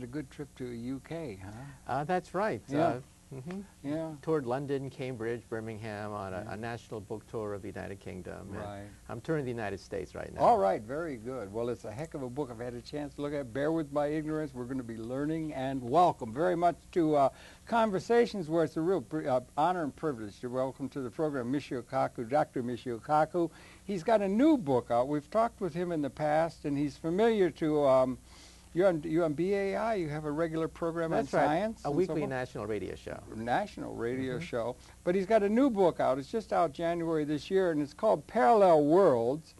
had a good trip to the UK, huh? That's right. Yeah. Yeah. Toured London, Cambridge, Birmingham on a national book tour of the United Kingdom. Right. I'm touring the United States right now. All right, very good. Well, it's a heck of a book. I've had a chance to look at. Bear with my ignorance. We're going to be learning, and welcome very much to Conversations, where it's a real honor and privilege to welcome to the program Michio Kaku, Dr. Michio Kaku. He's got a new book out. We've talked with him in the past, and he's familiar to... You're on BAI, you have a regular program on science. A weekly national radio show. National radio show. But he's got a new book out. It's just out January this year, and it's called Parallel Worlds.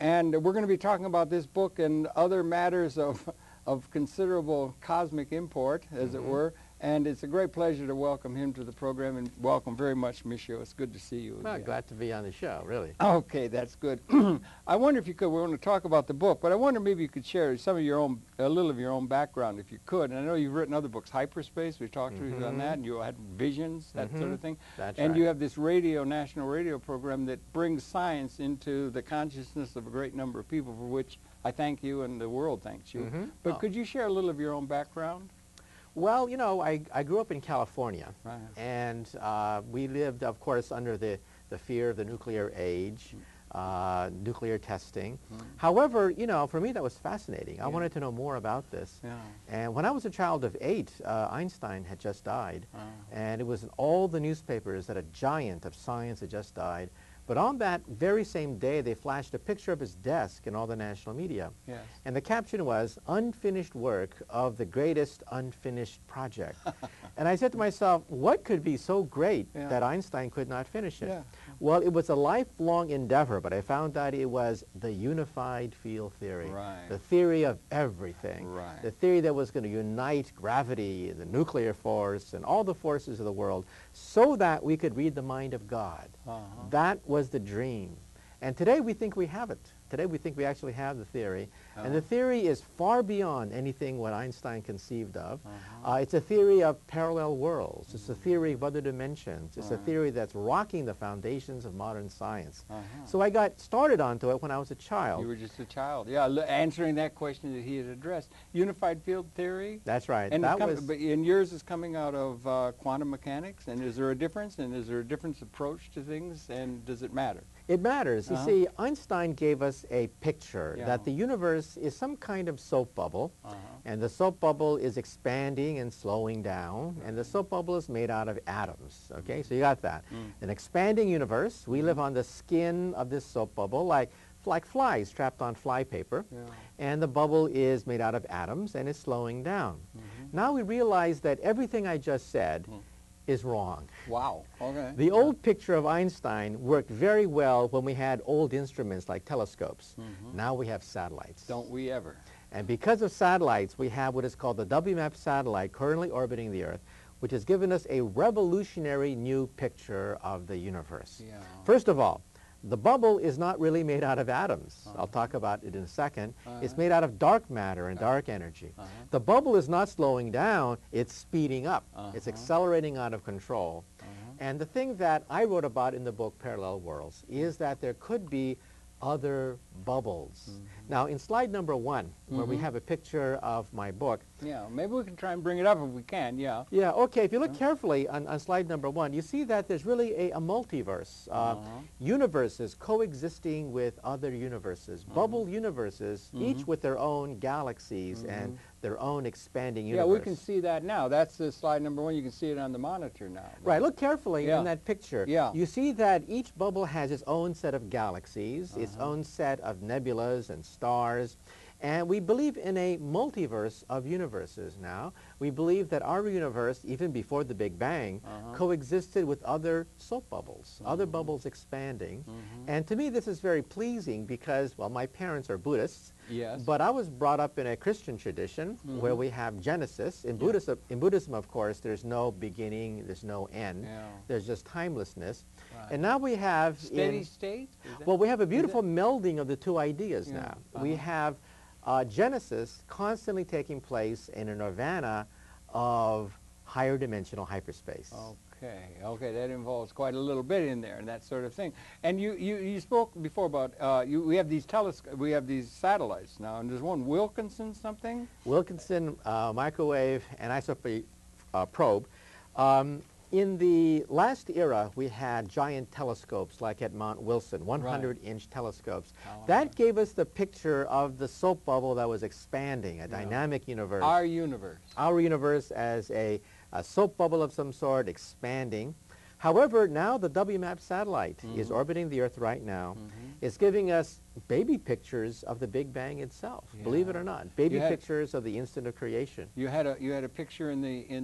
And we're going to be talking about this book and other matters of considerable cosmic import, as it were. And it's a great pleasure to welcome him to the program, and welcome very much, Michio. It's good to see you again. Well, glad to be on the show, really. Okay, that's good. I wonder if you could, we want to talk about the book, but I wonder maybe you could share some of your own, a little of your own background, if you could. And I know you've written other books, Hyperspace, we talked to you on that, and you had Visions, that sort of thing. That's right. And you have this radio, national radio program that brings science into the consciousness of a great number of people, for which I thank you and the world thanks you. But could you share a little of your own background? Well, you know, I grew up in California, and we lived, of course, under the fear of the nuclear age, nuclear testing. However, you know, for me that was fascinating. I wanted to know more about this. And when I was a child of 8, Einstein had just died, and it was in all the newspapers that a giant of science had just died. But on that very same day, they flashed a picture of his desk in all the national media. And the caption was, "Unfinished work of the greatest unfinished project." And I said to myself, what could be so great that Einstein could not finish it? Well, it was a lifelong endeavor, but I found out it was the Unified Field Theory, the theory of everything, the theory that was going to unite gravity, the nuclear force, and all the forces of the world, so that we could read the mind of God. That was the dream. And today we think we have it. Today we think we actually have the theory. And the theory is far beyond anything what Einstein conceived of. It's a theory of parallel worlds. It's a theory of other dimensions. It's a theory that's rocking the foundations of modern science. So I got started onto it when I was a child. You were just a child, answering that question that he had addressed. Unified field theory? That's right. And, that was, and yours is coming out of quantum mechanics. And is there a difference? And is there a different approach to things? And does it matter? It matters. You see, Einstein gave us a picture that the universe is some kind of soap bubble, and the soap bubble is expanding and slowing down, and the soap bubble is made out of atoms. Okay, so you got that. An expanding universe. We live on the skin of this soap bubble, like flies trapped on fly paper, and the bubble is made out of atoms and is slowing down. Now we realize that everything I just said is wrong. Wow. Okay. The old picture of Einstein worked very well when we had old instruments like telescopes. Now we have satellites. Don't we ever. And because of satellites, we have what is called the WMAP satellite currently orbiting the Earth, which has given us a revolutionary new picture of the universe. First of all, the bubble is not really made out of atoms. I'll talk about it in a second. It's made out of dark matter and dark energy. The bubble is not slowing down, it's speeding up. It's accelerating out of control. And the thing that I wrote about in the book Parallel Worlds is that there could be other bubbles. Now, in slide number 1, where we have a picture of my book. Maybe we can try and bring it up if we can, okay, if you look carefully on slide number 1, you see that there's really a multiverse, universes coexisting with other universes, bubble universes, each with their own galaxies and their own expanding universe. We can see that now. That's the slide number 1. You can see it on the monitor now. Right, look carefully in that picture. You see that each bubble has its own set of galaxies, its own set of nebulas and stars. And we believe in a multiverse of universes now. We believe that our universe, even before the Big Bang, coexisted with other soap bubbles, other bubbles expanding. And to me, this is very pleasing because, well, my parents are Buddhists, but I was brought up in a Christian tradition where we have Genesis. In Buddhism, of course, there's no beginning, there's no end. There's just timelessness. And now we have... Steady state? Well, we have a beautiful melding of the two ideas now. We have... Genesis constantly taking place in a nirvana of higher dimensional hyperspace. Okay, that involves quite a little bit in there and that sort of thing. And you spoke before about we have these satellites now, and there's one Wilkinson something. Wilkinson microwave and isotopy probe. In the last era, we had giant telescopes like at Mount Wilson, 100-inch telescopes. Oh, that gave us the picture of the soap bubble that was expanding, a dynamic universe. Our universe. Our universe as a soap bubble of some sort expanding. However, now the WMAP satellite is orbiting the Earth right now. It's giving us baby pictures of the Big Bang itself. Yeah. Believe it or not, baby pictures of the instant of creation. You had a picture in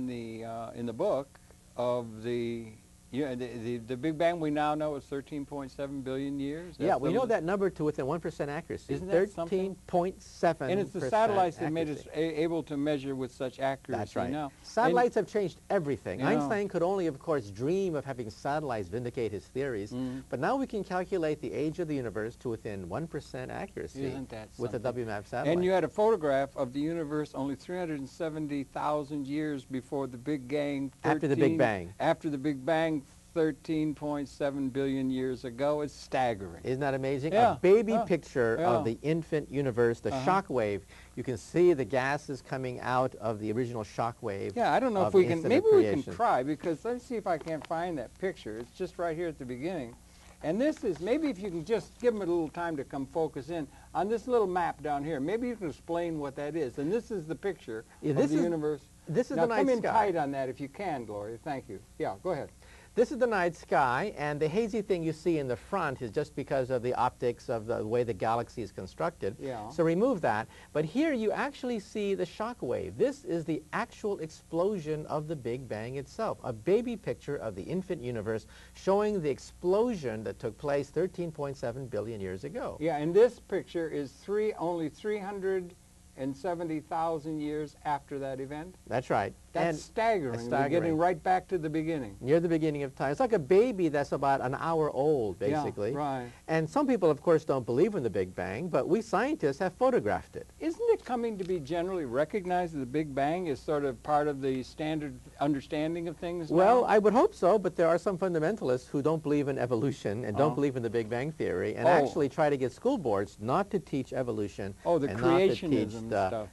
the book of the Big Bang. We now know is 13.7 billion years. That's we know that number to within 1% accuracy. Isn't that 13.7%? And it's the satellites that made us able to measure with such accuracy. That's right. Now satellites have changed everything. Einstein could only, of course, dream of having satellites vindicate his theories. But now we can calculate the age of the universe to within 1% accuracy. Isn't that something? With a WMAP satellite. And you had a photograph of the universe only 370,000 years before the Big Bang. After the Big Bang. After the Big Bang. 13.7 billion years ago. It's staggering. Isn't that amazing? Yeah. A baby picture of the infant universe, the shock wave. You can see the gases coming out of the original shock wave. Yeah, I don't know if we can, maybe we can try, because let's see if I can't find that picture. It's just right here at the beginning. And this is, maybe if you can just give them a little time to come focus in on this little map down here. Maybe you can explain what that is. And this is the picture of the universe. This is the night sky. Now come in tight on that if you can, Gloria. Thank you. Yeah, go ahead. This is the night sky, and the hazy thing you see in the front is just because of the optics of the way the galaxy is constructed. Yeah. So remove that. But here you actually see the shock wave. This is the actual explosion of the Big Bang itself, a baby picture of the infant universe showing the explosion that took place 13.7 billion years ago. Yeah, and this picture is only 370,000 years after that event. That's right. That's staggering. We're getting right back to the beginning. Near the beginning of time. It's like a baby that's about an hour old, basically. Yeah, right. And some people, of course, don't believe in the Big Bang, but we scientists have photographed it. Isn't it coming to be generally recognized that the Big Bang is sort of part of the standard understanding of things? Well, I would hope so, but there are some fundamentalists who don't believe in evolution and don't believe in the Big Bang theory and actually try to get school boards not to teach evolution. Oh, the creationism.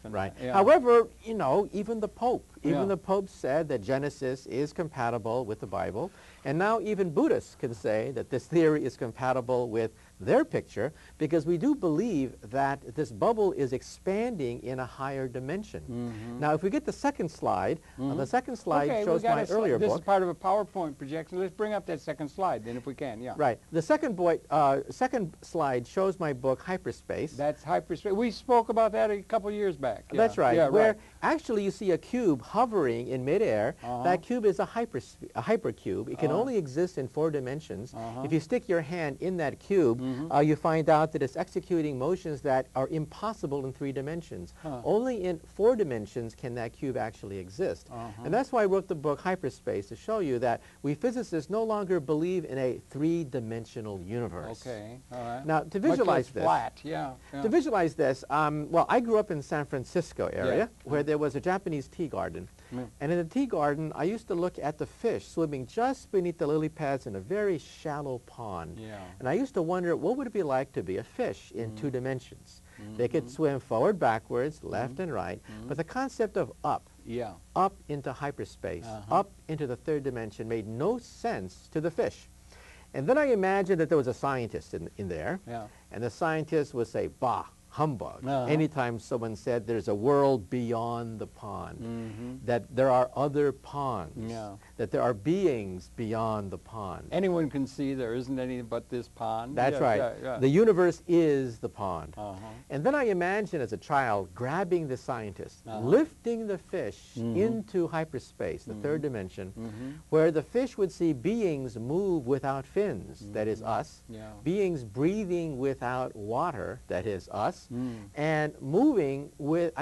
Right. Yeah. However, you know, even the Pope, said that Genesis is compatible with the Bible, and now even Buddhists can say that this theory is compatible with their picture, because we do believe that this bubble is expanding in a higher dimension. Now, if we get the second slide, the second slide shows my earlier book. This is part of a PowerPoint projection. Let's bring up that second slide, then, if we can. Yeah. Right. The second slide shows my book, Hyperspace. That's Hyperspace. We spoke about that a couple years back. Yeah. That's right. Yeah, where actually you see a cube hovering in midair. That cube is a hypercube. It can only exist in 4 dimensions. If you stick your hand in that cube, you find out that it's executing motions that are impossible in 3 dimensions. Only in 4 dimensions can that cube actually exist. And that's why I wrote the book Hyperspace, to show you that we physicists no longer believe in a 3-dimensional universe. Okay, all right. Now, to visualize this, to visualize this, well, I grew up in San Francisco area where there was a Japanese tea garden. And in the tea garden, I used to look at the fish swimming just beneath the lily pads in a very shallow pond. And I used to wonder, what would it be like to be a fish in 2 dimensions? They could swim forward, backwards, left and right, but the concept of up, up into hyperspace, up into the 3rd dimension made no sense to the fish. And then I imagined that there was a scientist in there, and the scientist would say, bah, humbug. Anytime someone said there's a world beyond the pond, that there are other ponds, that there are beings beyond the pond. Anyone can see there isn't any but this pond. That's right. The universe is the pond. And then I imagine as a child grabbing the scientist, lifting the fish into hyperspace, the 3rd dimension, where the fish would see beings move without fins, that is us, beings breathing without water, that is us, and moving with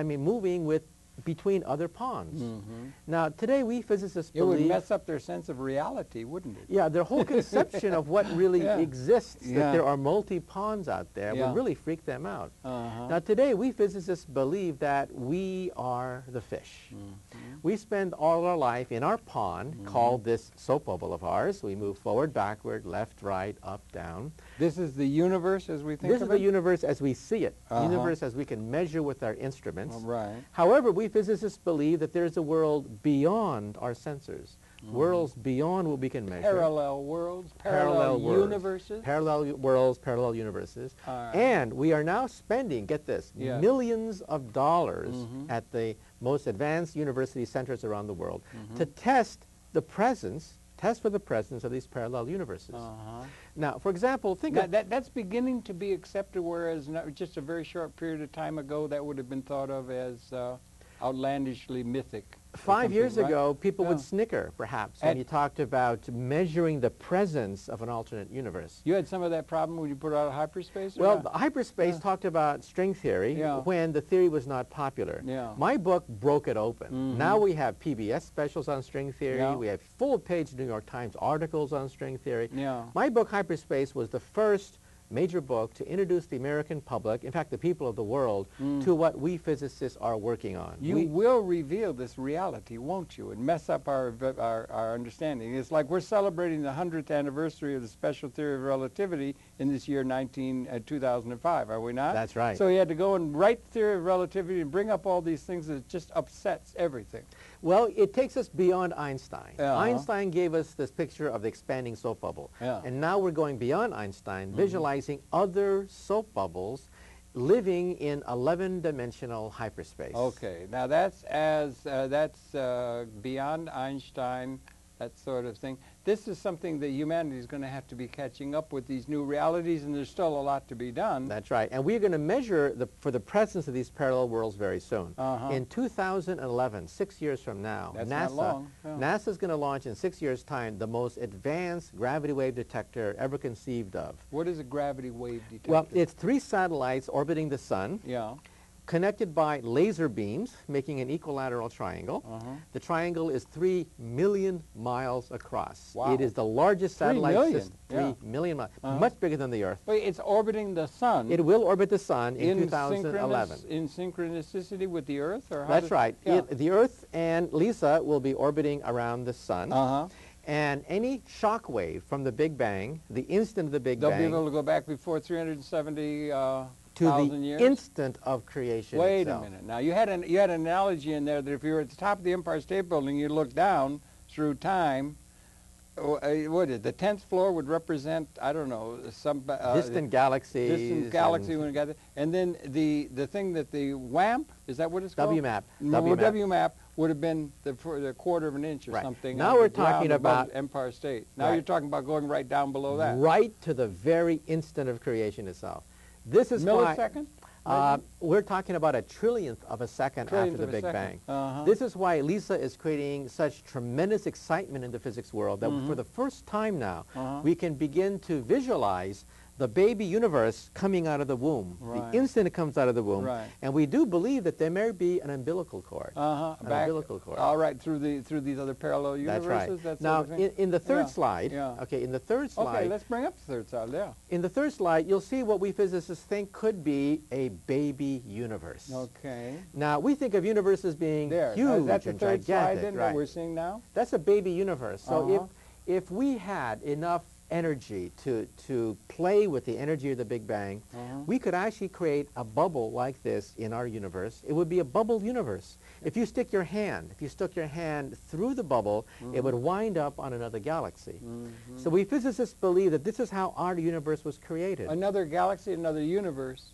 between other ponds. Mm-hmm. Now, today we physicists believe... It would mess up their sense of reality, wouldn't it? Yeah, their whole conception of what really exists, that there are multi-ponds out there, would really freak them out. Uh-huh. Now, today we physicists believe that we are the fish. Mm-hmm. We spend all our life in our pond, called this soap bubble of ours. We move forward, backward, left, right, up, down. This is the universe as we think of it? This is the universe as we see it, universe as we can measure with our instruments. Right. However, we physicists believe that there is a world beyond our sensors, worlds beyond what we can measure. Parallel worlds, parallel universes. Parallel worlds, parallel universes. And we are now spending, get this, millions of dollars at the most advanced university centers around the world to test for the presence of these parallel universes. Now, for example, think of... That's beginning to be accepted, whereas just a very short period of time ago, that would have been thought of as outlandishly mythic. 5 years ago, people would snicker, perhaps, when you talked about measuring the presence of an alternate universe. You had some of that problem when you put out Hyperspace? Well, Hyperspace talked about string theory when the theory was not popular. My book broke it open. Now we have PBS specials on string theory. We have full-page New York Times articles on string theory. My book, Hyperspace, was the first major book to introduce the American public, in fact the people of the world, to what we physicists are working on. We will reveal this reality, won't you, and mess up our understanding. It's like we're celebrating the 100th anniversary of the special theory of relativity in this year 2005, are we not? That's right. So you had to go and write theory of relativity and bring up all these things that just upsets everything. Well, it takes us beyond Einstein. Einstein gave us this picture of the expanding soap bubble. And now we're going beyond Einstein, visualizing other soap bubbles living in 11-dimensional hyperspace. Okay, now that's beyond Einstein, that sort of thing. This is something that humanity is going to have to be catching up with, these new realities, and there's still a lot to be done. That's right. And we're going to measure for the presence of these parallel worlds very soon. In 2011, 6 years from now, NASA is going to launch in 6 years' time the most advanced gravity wave detector ever conceived of. What is a gravity wave detector? Well, it's 3 satellites orbiting the sun. Connected by laser beams, making an equilateral triangle. The triangle is 3 million miles across. Wow. It is the largest satellite system. 3 million miles. Much bigger than the Earth. But it's orbiting the sun. It will orbit the sun in 2011. In synchronicity with the Earth? Or how? That's right. The Earth and LISA will be orbiting around the sun. And any shock wave from the Big Bang, the instant of the Big Bang... They'll be able to go back before 370... to the instant of creation itself. Wait a minute. Now, you had an analogy in there that if you were at the top of the Empire State Building, you look down through time. The 10th floor would represent, I don't know, some... distant galaxies. Distant galaxy. And then the thing that the WMAP, is that what it's called? WMAP. WMAP would have been the quarter of an inch or something. Now we're talking about Empire State. Now you're talking about going right down below that. Right to the very instant of creation itself. This is millisecond? We're talking about a trillionth of a second after the Big Bang. This is why LISA is creating such tremendous excitement in the physics world that for the first time now, we can begin to visualize the baby universe coming out of the womb, the instant it comes out of the womb. And we do believe that there may be an umbilical cord. All right, through these other parallel universes. That's right. That's now, in the third slide, in the third slide. Okay, let's bring up the third slide, In the third slide, you'll see what we physicists think could be a baby universe. Okay. Now, we think of universes being huge and gigantic. That's the third slide that we're seeing now? That's a baby universe. So if we had enough energy to play with the energy of the Big Bang, we could actually create a bubble like this in our universe. It would be a bubble universe. If you stuck your hand through the bubble, it would wind up on another galaxy. So we physicists believe that this is how our universe was created. Another galaxy, another universe.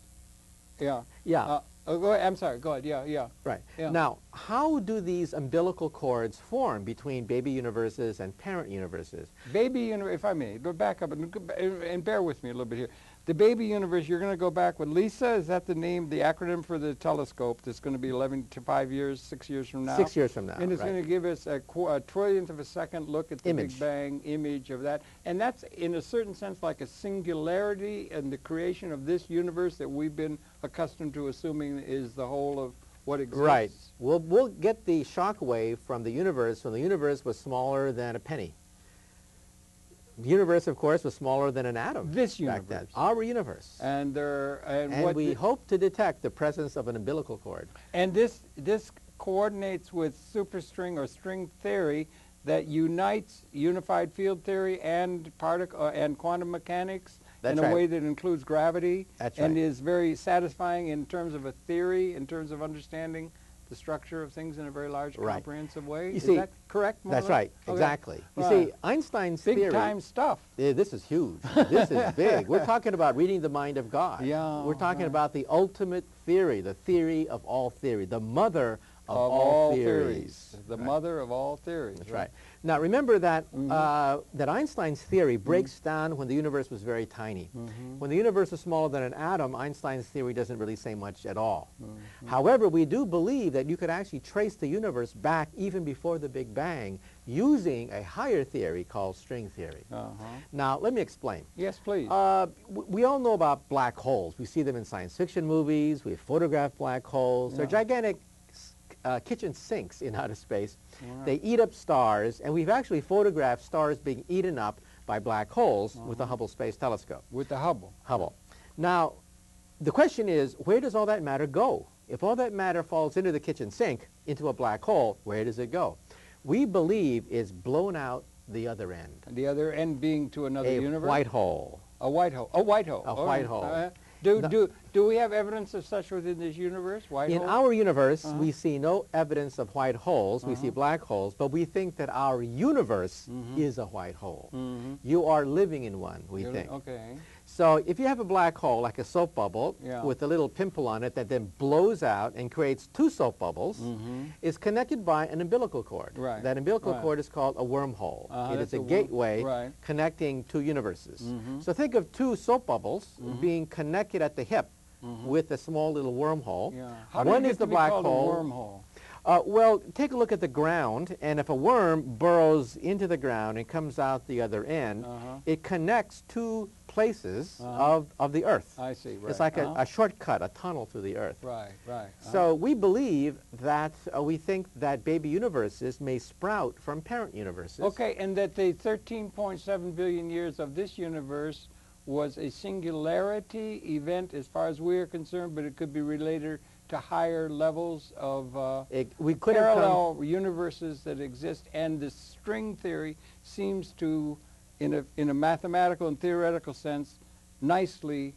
I'm sorry, go ahead, Now, how do these umbilical cords form between baby universes and parent universes? Baby universe, if I may, go back up and bear with me a little bit here. The baby universe, you're going to go back with LISA, is that the name, the acronym for the telescope that's going to be 6 years from now? 6 years from now, and it's going to give us a trillionth of a second look at the Big Bang image of that. And that's, in a certain sense, like a singularity in the creation of this universe that we've been accustomed to assuming is the whole of what exists. Right. We'll get the shock wave from the universe when the universe was smaller than a penny. The universe, of course, was smaller than an atom. This universe. Back then. Our universe. And, we hope to detect the presence of an umbilical cord. And this coordinates with superstring or string theory that unites unified field theory and quantum mechanics in a way that includes gravity and is very satisfying in terms of a theory, in terms of understanding the structure of things in a very large comprehensive way. Is that correct? That's right. Okay. Exactly. You see, Einstein's theory... Big-time stuff. This is huge. This is big. We're talking about reading the mind of God. Yeah, we're talking about the ultimate theory, the theory of all theory, the mother of all theories. The mother of all theories. That's right. Now remember that that Einstein's theory breaks down when the universe was very tiny. When the universe is smaller than an atom, Einstein's theory doesn't really say much at all. However, we do believe that you could actually trace the universe back even before the Big Bang using a higher theory called string theory. Now let me explain. Yes, please. We all know about black holes. We see them in science fiction movies. We photograph black holes. They're gigantic kitchen sinks in outer space. They eat up stars, and we've actually photographed stars being eaten up by black holes with the Hubble Space Telescope. With the Hubble. Now, the question is, where does all that matter go? If all that matter falls into the kitchen sink, into a black hole, where does it go? We believe it's blown out the other end. The other end being to another universe? A white hole. A white hole. A white hole. A white hole. Do we have evidence of such within this universe, white holes? In our universe, we see no evidence of white holes. We see black holes, but we think that our universe is a white hole. You are living in one, we think. Okay. So if you have a black hole, like a soap bubble, with a little pimple on it that then blows out and creates two soap bubbles, it's connected by an umbilical cord. That umbilical cord is called a wormhole. It is a gateway connecting two universes. So think of two soap bubbles being connected at the hip with a small little wormhole. One is the black hole. Wormhole? Well, take a look at the ground, and if a worm burrows into the ground and comes out the other end, it connects two places of the Earth. I see. Right. It's like a shortcut, a tunnel through the Earth. Right, right. So we believe that we think that baby universes may sprout from parent universes. Okay, and that the 13.7 billion years of this universe was a singularity event as far as we are concerned, but it could be related to higher levels of parallel universes that exist, and the string theory seems to, in a mathematical and theoretical sense, nicely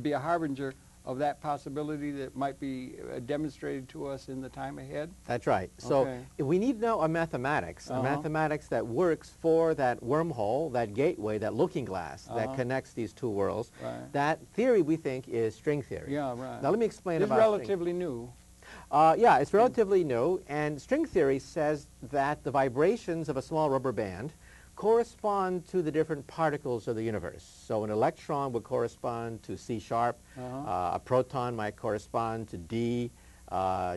be a harbinger of that possibility that might be demonstrated to us in the time ahead. That's right. So we need now a mathematics that works for that wormhole, that gateway, that looking glass that connects these two worlds. That theory, we think, is string theory. Now let me explain about string. It's relatively new. Yeah, it's relatively new, and string theory says that the vibrations of a small rubber band correspond to the different particles of the universe. So an electron would correspond to C#, a proton might correspond to D,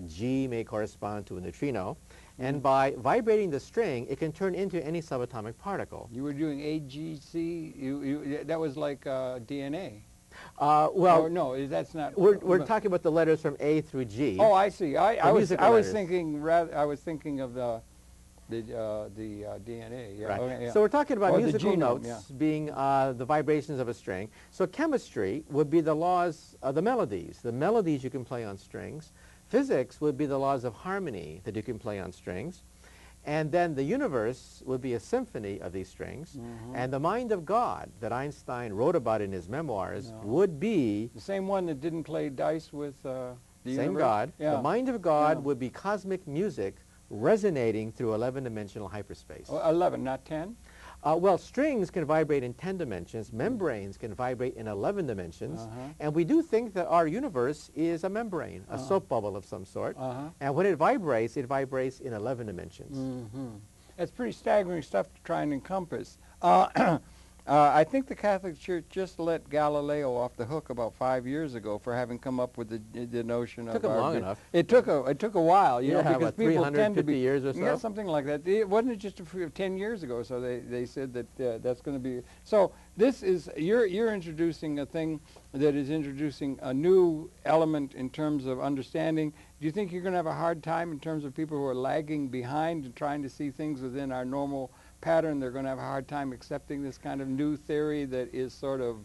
G may correspond to a neutrino, and by vibrating the string, it can turn into any subatomic particle. You were doing A, G, C, that was like DNA. Well, no, that's not. We're talking about the letters from A through G. Oh, I see. I was thinking of the DNA. Yeah. Right. Okay, yeah. So we're talking about musical notes being the vibrations of a string. So chemistry would be the laws of the melodies you can play on strings. Physics would be the laws of harmony that you can play on strings. And then the universe would be a symphony of these strings. And the mind of God that Einstein wrote about in his memoirs would be... The same one that didn't play dice with the universe? Same God. Yeah. The mind of God would be cosmic music resonating through 11-dimensional hyperspace. 11, not 10? Well, strings can vibrate in 10 dimensions. Membranes can vibrate in 11 dimensions. And we do think that our universe is a membrane, a soap bubble of some sort. And when it vibrates in 11 dimensions. That's pretty staggering stuff to try and encompass. I think the Catholic Church just let Galileo off the hook about 5 years ago for having come up with the notion of... It took him long enough. It took a while, you know, because what, people tend to be... 350 years or so? Yeah, something like that. It wasn't just 10 years ago, so they said that that's going to be... So this is... You're introducing a thing that is introducing a new element in terms of understanding. Do you think you're going to have a hard time in terms of people who are lagging behind and trying to see things within our normal... pattern? They're going to have a hard time accepting this kind of new theory that is sort of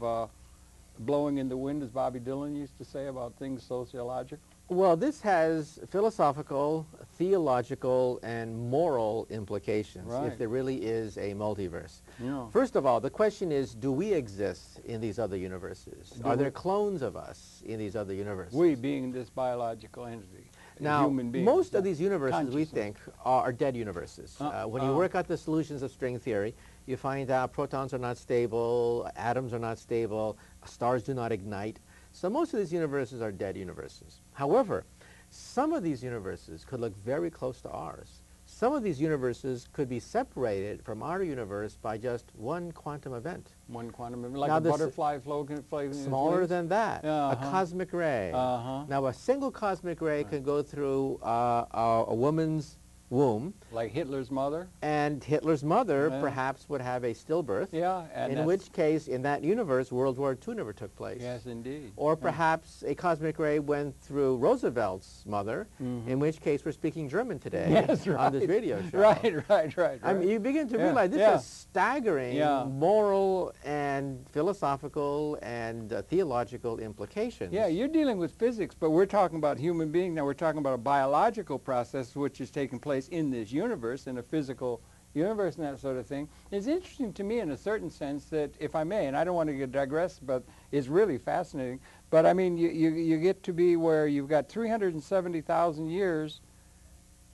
blowing in the wind, as Bobby Dylan used to say about things sociological? Well, this has philosophical, theological, and moral implications, right, if there really is a multiverse. Yeah. First of all, the question is, do we exist in these other universes? Are there clones of us in these other universes? We being this biological entity. Now, most of these universes, we think, are dead universes. When you work out the solutions of string theory, you find out protons are not stable, atoms are not stable, stars do not ignite. So most of these universes are dead universes. However, some of these universes could look very close to ours. Some of these universes could be separated from our universe by just one quantum event. One quantum event, like now a butterfly floating... Smaller than that, a cosmic ray. Now, a single cosmic ray can go through a woman's womb. Like Hitler's mother? And Hitler's mother perhaps would have a stillbirth, in which case, in that universe, World War II never took place. Yes, indeed. Or perhaps a cosmic ray went through Roosevelt's mother, in which case we're speaking German today on this radio show. Right. I mean, you begin to realize this is staggering moral and philosophical and theological implications. Yeah, you're dealing with physics, but we're talking about human being. Now we're talking about a biological process which is taking place in this universe, in a physical universe and that sort of thing. It's interesting to me in a certain sense that, if I may, and I don't want to digress, but it's really fascinating, but I mean, you get to be where you've got 370,000 years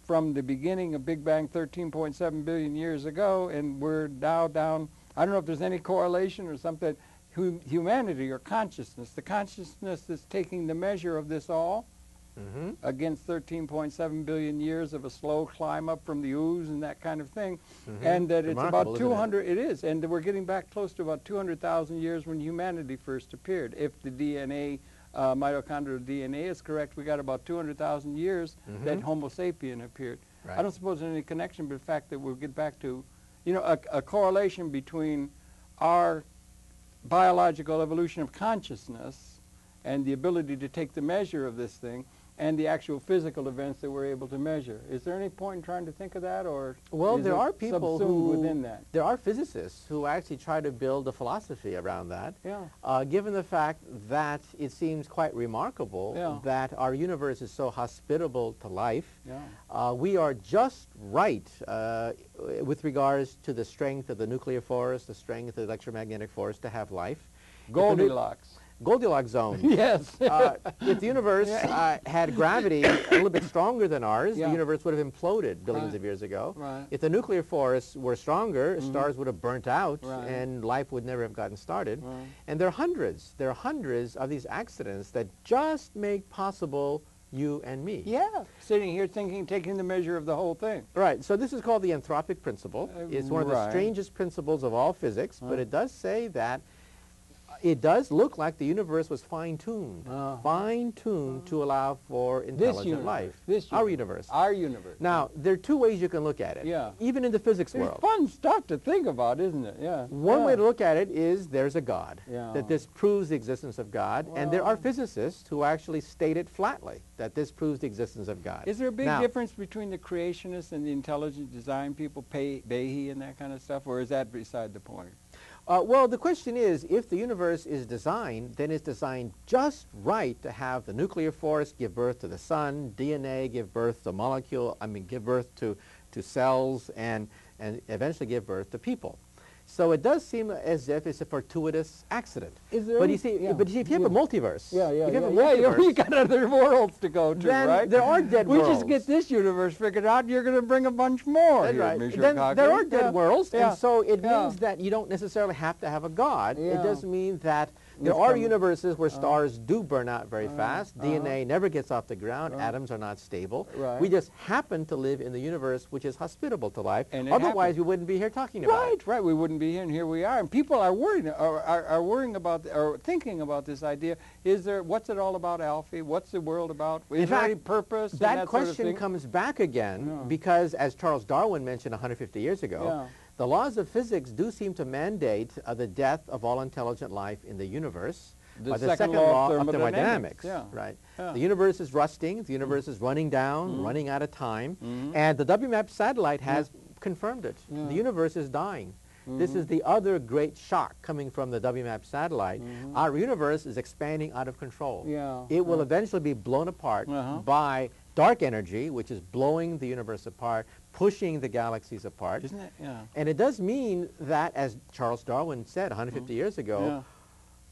from the beginning of Big Bang 13.7 billion years ago, and we're now down, I don't know if there's any correlation or something, humanity or consciousness, the consciousness that's taking the measure of this all, against 13.7 billion years of a slow climb up from the ooze and that kind of thing, and that it's about 200, it is, and we're getting back close to about 200,000 years when humanity first appeared. If the DNA, mitochondrial DNA is correct, we got about 200,000 years that Homo sapien appeared. Right. I don't suppose there's any connection, but the fact that we'll get back to, you know, a correlation between our biological evolution of consciousness and the ability to take the measure of this thing and the actual physical events that we're able to measure. Is there any point in trying to think of that, or well, there are people who within that? There are physicists who actually try to build a philosophy around that. Yeah. Given the fact that it seems quite remarkable that our universe is so hospitable to life, we are just right with regards to the strength of the nuclear force, the strength of the electromagnetic force to have life. Goldilocks. Goldilocks zone. Yes. If the universe had gravity a little bit stronger than ours, the universe would have imploded billions of years ago. Right. If the nuclear forests were stronger, stars would have burnt out and life would never have gotten started. Right. And there are hundreds of these accidents that just make possible you and me. Yeah. Sitting here thinking, taking the measure of the whole thing. Right. So this is called the anthropic principle. It's one of the strangest principles of all physics, but it does say that it does look like the universe was fine-tuned, to allow for intelligent life. Our universe. Now, there are two ways you can look at it, even in the physics world. It's fun stuff to think about, isn't it? Yeah. One way to look at it is there's a God, that this proves the existence of God, and there are physicists who actually state it flatly, that this proves the existence of God. Is there a big difference between the creationists and the intelligent design people, Behe and that kind of stuff, or is that beside the point? Well, the question is, if the universe is designed, then it's designed just right to have the nuclear force give birth to the sun, DNA give birth to give birth to cells, and eventually give birth to people. So it does seem as if it's a fortuitous accident. But you see, if you have a multiverse, you got other worlds to go to, right? There are dead worlds. We just get this universe figured out. You're going to bring a bunch more. That's right. Then there are dead worlds, and so it means that you don't necessarily have to have a God. It does mean that There are universes where stars do burn out very fast. DNA never gets off the ground. Atoms are not stable. We just happen to live in the universe which is hospitable to life. And otherwise, we wouldn't be here talking about it. Right, we wouldn't be here, and here we are. And people are worried, are worrying about, or thinking about this idea. Is there, what's it all about, Alfie? What's the world about? Is there any purpose? That question comes back again because, as Charles Darwin mentioned 150 years ago, the laws of physics do seem to mandate the death of all intelligent life in the universe by the second law of thermodynamics. Right? The universe is rusting, the universe is running down, running out of time, and the WMAP satellite has confirmed it. The universe is dying. This is the other great shock coming from the WMAP satellite. Our universe is expanding out of control. It will eventually be blown apart by dark energy, which is blowing the universe apart, pushing the galaxies apart. Isn't it? Yeah. And it does mean that, as Charles Darwin said 150 years ago,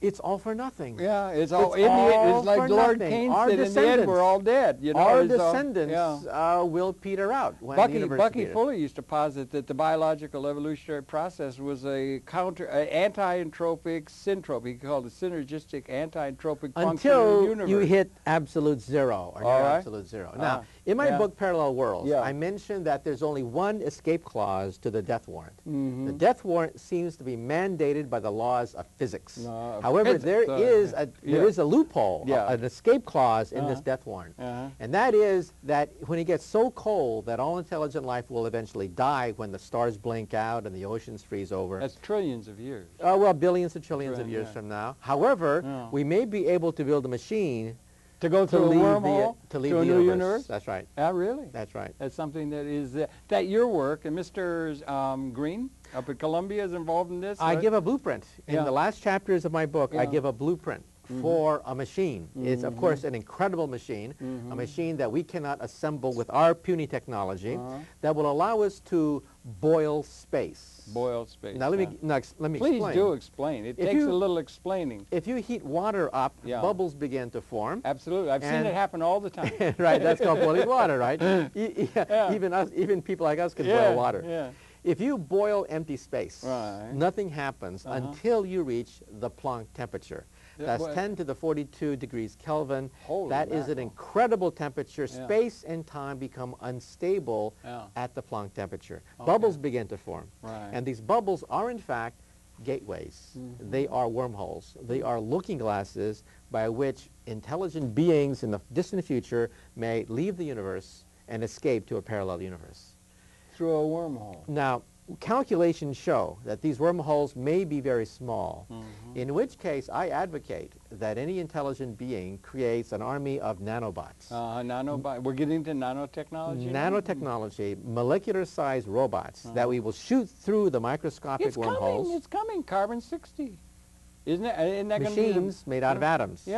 it's all for nothing. It's like Lord Keynes said, in the end, we're all dead. You know, our descendants will peter out when the universe Bucky Fuller used to posit that the biological evolutionary process was a anti-entropic, syntropic. He called it synergistic, anti-entropic function of the universe. Until you hit absolute zero or near absolute zero. Now, in my book, Parallel Worlds, I mentioned that there's only one escape clause to the death warrant. The death warrant seems to be mandated by the laws of physics. However, there is a loophole, an escape clause in this death warrant, and that is that when it gets so cold that all intelligent life will eventually die when the stars blink out and the oceans freeze over. That's trillions of years. Well, billions to trillions of years from now. However, we may be able to build a machine to go through a wormhole to leave the universe. That's right. Ah, really? That's right. That's something that is that your work and Mr. Green up at Columbia is involved in this. I give a blueprint in the last chapters of my book. I give a blueprint for a machine. It's of course an incredible machine, a machine that we cannot assemble with our puny technology, that will allow us to boil space. Boil space. Now let me explain. Please do explain. It takes a little explaining. If you heat water up, bubbles begin to form. Absolutely. I've seen it happen all the time. Right. That's called boiling water. Right. Even us, even people like us, can boil water. If you boil empty space, nothing happens until you reach the Planck temperature. That's 10 to the 42 degrees Kelvin. That is an incredible temperature. Space and time become unstable at the Planck temperature. Bubbles begin to form. And these bubbles are, in fact, gateways. They are wormholes. They are looking glasses by which intelligent beings in the distant future may leave the universe and escape to a parallel universe. Through a wormhole. Now, calculations show that these wormholes may be very small, in which case I advocate that any intelligent being creates an army of nanobots. We're getting to nanotechnology? Nanotechnology, molecular-sized robots that we will shoot through the microscopic wormholes. It's coming, carbon-60. Isn't that going to be machines made out of atoms.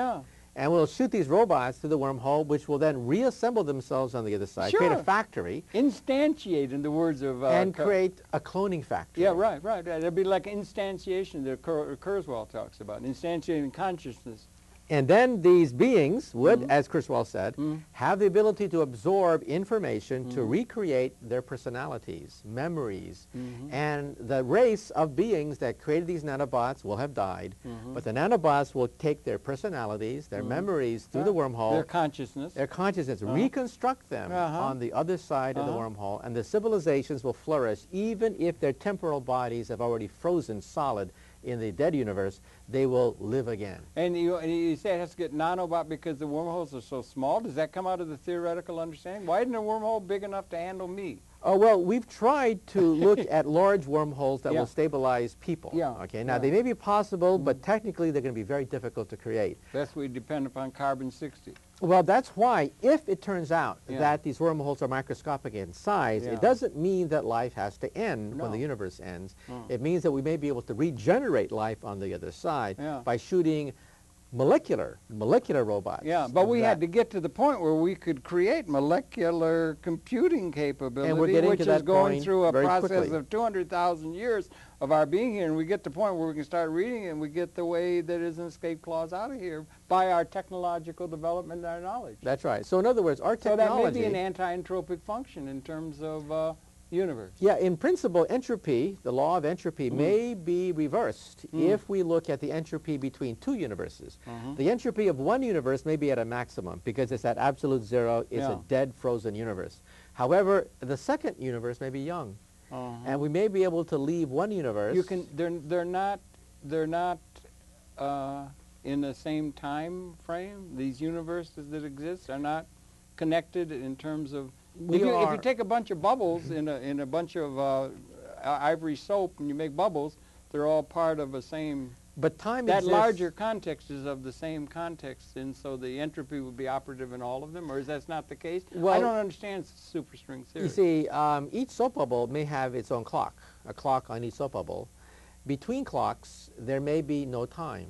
And we'll shoot these robots through the wormhole, which will then reassemble themselves on the other side, create a factory. Instantiate, in the words of... and create a cloning factory. It'll be like instantiation that Kurzweil talks about, instantiating consciousness. And then these beings would, as Kurzweil said, have the ability to absorb information to recreate their personalities, memories. And the race of beings that created these nanobots will have died, but the nanobots will take their personalities, their memories through the wormhole. Their consciousness, reconstruct them on the other side of the wormhole, and the civilizations will flourish even if their temporal bodies have already frozen solid in the dead universe. They will live again. And you say it has to get nanobot because the wormholes are so small. Does that come out of the theoretical understanding? Why isn't a wormhole big enough to handle me? Oh, well, we've tried to look at large wormholes that will stabilize people. Okay. Now, they may be possible, but technically they're going to be very difficult to create. That's why we depend upon carbon-60. Well, that's why, if it turns out that these wormholes are microscopic in size, it doesn't mean that life has to end when the universe ends. It means that we may be able to regenerate life on the other side by shooting molecular robots. But we had to get to the point where we could create molecular computing capability, and we're getting which to that is going through a process quickly. Of 200,000 years of our being here, and we get to the point where we can start reading it, and we get the way that is an escape clause out of here by our technological development and our knowledge. That's right. So in other words, our technology... So that may be an anti-entropic function in terms of... universe. Yeah, in principle, entropy, the law of entropy, may be reversed if we look at the entropy between two universes. The entropy of one universe may be at a maximum because it's at absolute zero, it's a dead, frozen universe. However, the second universe may be young, and we may be able to leave one universe. You can, they're not in the same time frame. These universes that exist are not connected in terms of. If you take a bunch of bubbles in a bunch of ivory soap and you make bubbles, they're all part of the same. But time exists. That larger context is of the same context, and so the entropy would be operative in all of them, or is that not the case? Well, I don't understand superstring theory. You see, each soap bubble may have its own clock, a clock on each soap bubble. Between clocks, there may be no time.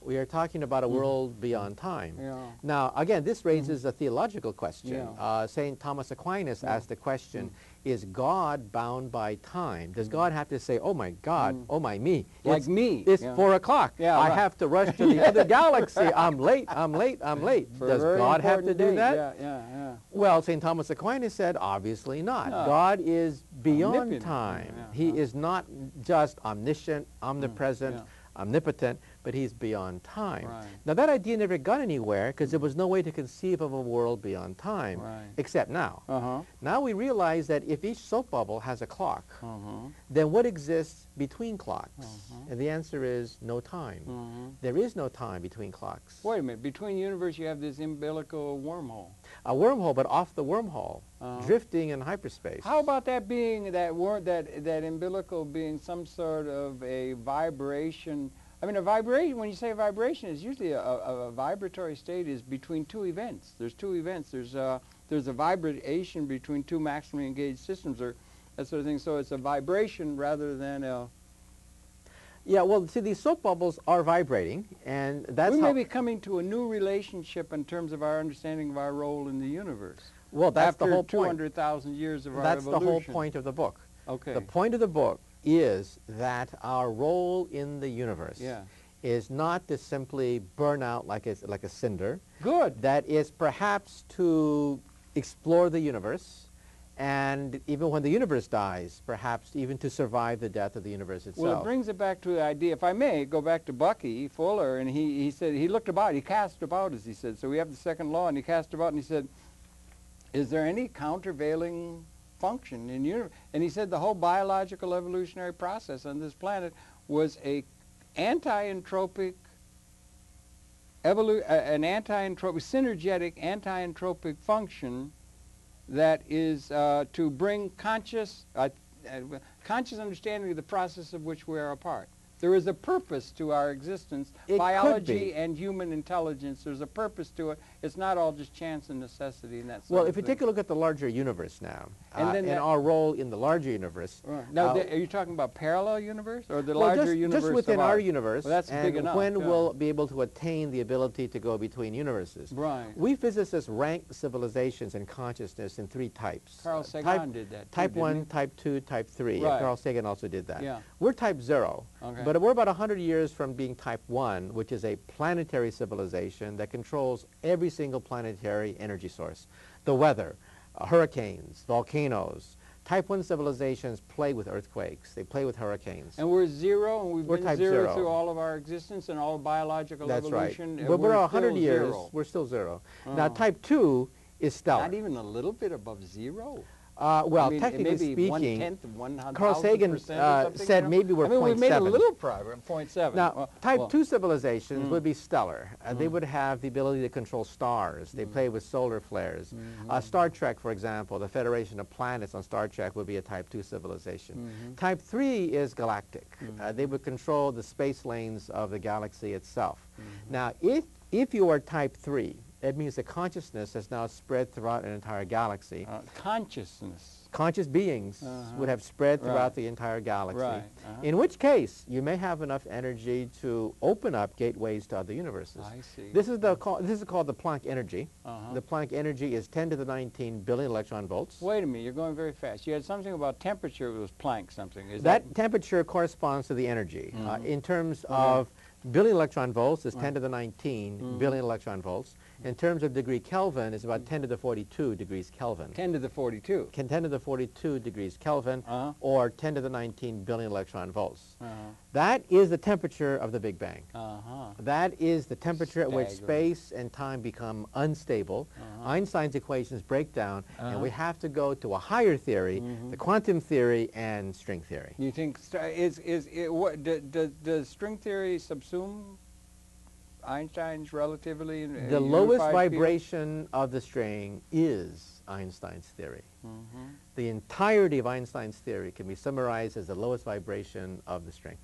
We are talking about a world beyond time. Now, again, this raises a theological question. St. Thomas Aquinas asked the question, is God bound by time? Does God have to say, oh my God, oh my me? Like me. It's 4 o'clock. I have to rush to the other galaxy. I'm late, I'm late, I'm late. Does God have to do that? Well, St. Thomas Aquinas said, obviously not. God is beyond time. He is not just omniscient, omnipresent, omnipotent, but he's beyond time. Now that idea never got anywhere because there was no way to conceive of a world beyond time, except now. Now we realize that if each soap bubble has a clock, then what exists between clocks? And the answer is no time. There is no time between clocks. Wait a minute, between universe you have this umbilical wormhole. A wormhole, but off the wormhole, drifting in hyperspace. How about that being, that umbilical being some sort of a vibration? I mean, a vibration, when you say vibration, is usually a vibratory state is between two events. There's two events. There's a vibration between two maximally engaged systems or that sort of thing. So it's a vibration rather than a... Yeah, well, see, these soap bubbles are vibrating, and that's how... We may be coming to a new relationship in terms of our understanding of our role in the universe. Well, that's the whole point. After 200,000 years of our evolution. That's the whole point of the book. Okay. The point of the book is that our role in the universe is not to simply burn out like a cinder. Good. That is perhaps to explore the universe, and even when the universe dies, perhaps even to survive the death of the universe itself. Well, it brings it back to the idea, if I may, go back to Bucky Fuller, and he said, he looked about, he cast about, as he said. So we have the second law, and he cast about, and he said, is there any countervailing function in universe? And he said the whole biological evolutionary process on this planet was a anti-entropic, synergetic anti-entropic function that is to bring conscious, conscious understanding of the process of which we are a part. There is a purpose to our existence. Biology and human intelligence, there's a purpose to it. It's not all just chance and necessity and that sort of thing. Well, if you take a look at the larger universe now, and our role in the larger universe. Now, are you talking about parallel universe or the larger universe? Just within our universe, that's big enough. When we'll be able to attain the ability to go between universes. We physicists rank civilizations and consciousness in three types. Carl Sagan did that. Type 1, type 2, type 3. Carl Sagan also did that. We're type 0. But we're about 100 years from being type 1, which is a planetary civilization that controls every single planetary energy source. The weather, hurricanes, volcanoes. Type 1 civilizations play with earthquakes. They play with hurricanes. And we're 0, and we're been 0 through all of our existence and all biological evolution. That's right. But we're 100 years, we're still 0. Now, type 2 is stellar. Not even a little bit above 0? Well, I mean, technically speaking, Carl Sagan said maybe we're 0.7. I mean, we made a little progress, 0.7. Now, type 2 civilizations would be stellar. They would have the ability to control stars. They play with solar flares. Star Trek, for example, the Federation of Planets on Star Trek would be a type 2 civilization. Type 3 is galactic. They would control the space lanes of the galaxy itself. Now, if you are type 3, that means the consciousness has now spread throughout an entire galaxy. Consciousness. Conscious beings would have spread throughout the entire galaxy. In which case, you may have enough energy to open up gateways to other universes. I see. This is called the Planck energy. The Planck energy is 10 to the 19 billion electron volts. Wait a minute, you're going very fast. You had something about temperature, it was Planck something. Is that temperature corresponds to the energy. In terms of billion electron volts, it's 10 to the 19 billion electron volts. In terms of degree Kelvin, it's about 10 to the 42 degrees Kelvin. 10 to the 42? 10 to the 42 degrees Kelvin, or 10 to the 19 billion electron volts. That is the temperature of the Big Bang. That is the temperature at which space and time become unstable. Einstein's equations break down, and we have to go to a higher theory, the quantum theory and string theory. You think, does string theory subsume Einstein's relativity? The lowest vibration of the string is Einstein's theory. The entirety of Einstein's theory can be summarized as the lowest vibration of the string.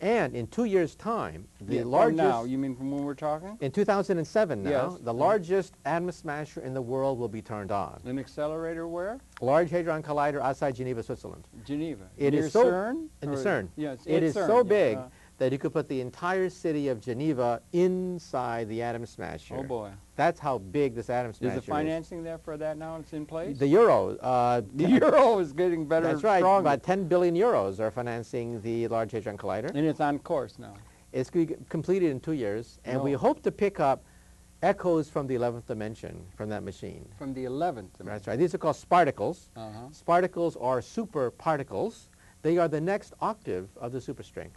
And in 2 years' time, the largest... Now, you mean from when we're talking? In 2007 now, the largest atom smasher in the world will be turned on. An accelerator where? Large Hadron Collider outside Geneva, Switzerland. Geneva? Near CERN? In CERN. Yes, it is CERN, so big that you could put the entire city of Geneva inside the atom smasher. Oh boy. That's how big this atom smasher is. Is the financing there for that now? It's in place? The euro. The euro is getting better. That's right. Stronger. About 10 billion euros are financing the Large Hadron Collider. And it's on course now. It's going to be completed in 2 years. And we hope to pick up echoes from the 11th dimension from that machine. From the 11th dimension. That's right. These are called sparticles. Sparticles are super particles. They are the next octave of the superstring.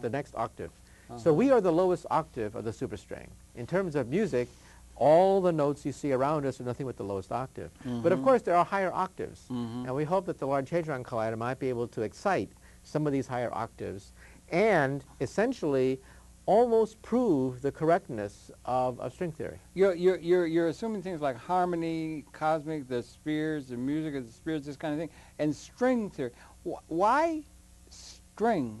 The next octave. So we are the lowest octave of the superstring. In terms of music, all the notes you see around us are nothing but the lowest octave. But of course there are higher octaves, and we hope that the Large Hadron Collider might be able to excite some of these higher octaves and essentially almost prove the correctness of string theory. You're assuming things like harmony, cosmic, the spheres, the music of the spheres, this kind of thing, and string theory. Why string?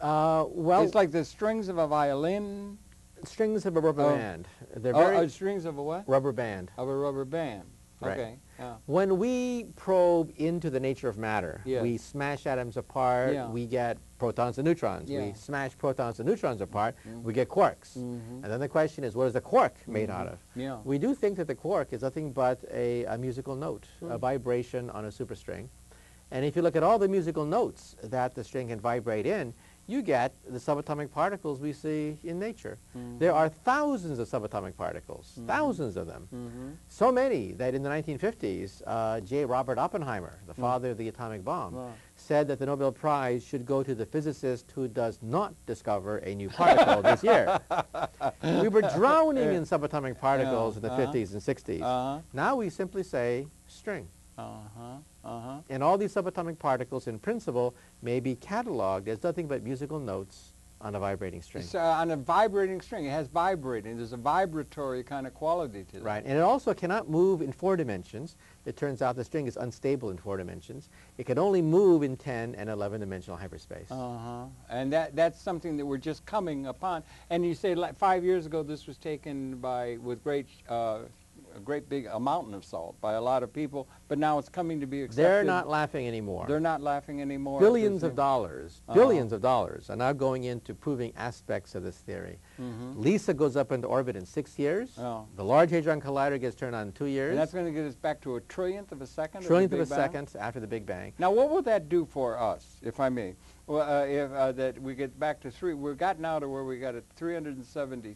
Well, it's like the strings of a violin. Strings of a rubber band. They're strings of a what? Rubber band. Of a rubber band. Right. Okay. When we probe into the nature of matter, we smash atoms apart, we get protons and neutrons. We smash protons and neutrons apart, we get quarks. And then the question is, what is the quark made out of? We do think that the quark is nothing but a musical note, a vibration on a superstring. And if you look at all the musical notes that the string can vibrate in, you get the subatomic particles we see in nature. There are thousands of subatomic particles, thousands of them. So many that in the 1950s, J. Robert Oppenheimer, the father of the atomic bomb, said that the Nobel Prize should go to the physicist who does not discover a new particle this year. We were drowning in subatomic particles in the 50s and 60s. Now we simply say string. And all these subatomic particles, in principle, may be cataloged as nothing but musical notes on a vibrating string. It's, on a vibrating string. It has vibrating. There's a vibratory kind of quality to it. Right. And it also cannot move in 4 dimensions. It turns out the string is unstable in 4 dimensions. It can only move in 10 and 11-dimensional hyperspace. And that's something that we're just coming upon. And you say like 5 years ago this was taken by, with great... a great big mountain of salt by a lot of people, but now it's coming to be accepted. They're not laughing anymore. They're not laughing anymore. Billions of dollars, billions of dollars are now going into proving aspects of this theory. LISA goes up into orbit in 6 years. The Large Hadron Collider gets turned on in 2 years. And that's going to get us back to a trillionth of a second? Trillionth of a second after the Big Bang. Now what will that do for us, if I may? Well, that we get back to three, we've got now to where we got at 370,000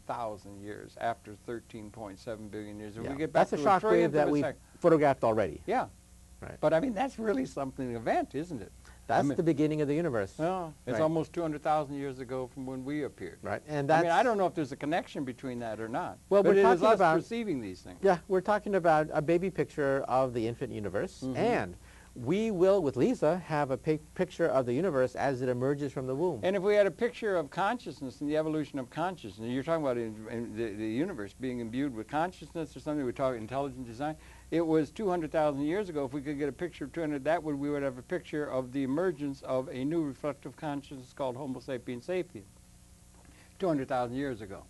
years after 13.7 billion years. If we get back to a shockwave that we photographed already. Right. But I mean, that's really something event, isn't it? That's the beginning of the universe. It's almost 200,000 years ago from when we appeared. And that's, I mean, I don't know if there's a connection between that or not. Well, but we're talking about perceiving these things. We're talking about a baby picture of the infant universe, and we will, with LISA, have a picture of the universe as it emerges from the womb. And if we had a picture of consciousness and the evolution of consciousness, you're talking about the universe being imbued with consciousness or something, we're talking intelligent design. It was 200,000 years ago. If we could get a picture of 200, that would, we would have a picture of the emergence of a new reflective consciousness called Homo sapiens sapiens 200,000 years ago.